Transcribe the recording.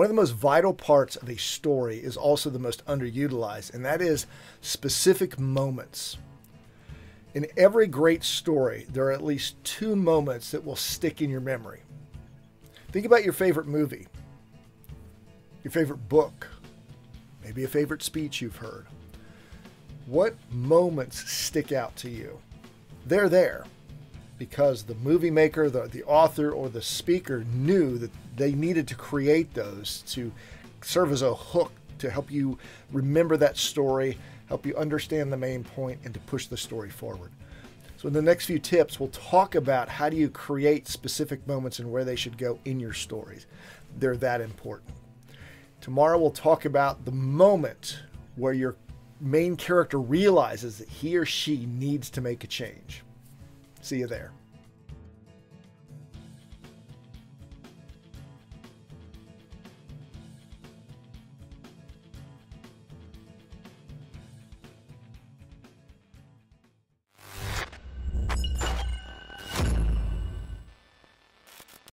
One of the most vital parts of a story is also the most underutilized, and that is specific moments. In every great story, there are at least two moments that will stick in your memory. Think about your favorite movie, your favorite book, maybe a favorite speech you've heard. What moments stick out to you? They're there because the movie maker, the author, or the speaker knew that they needed to create those to serve as a hook to help you remember that story, help you understand the main point, and to push the story forward. So in the next few tips, we'll talk about how do you create specific moments and where they should go in your stories. They're that important. Tomorrow we'll talk about the moment where your main character realizes that he or she needs to make a change. See you there.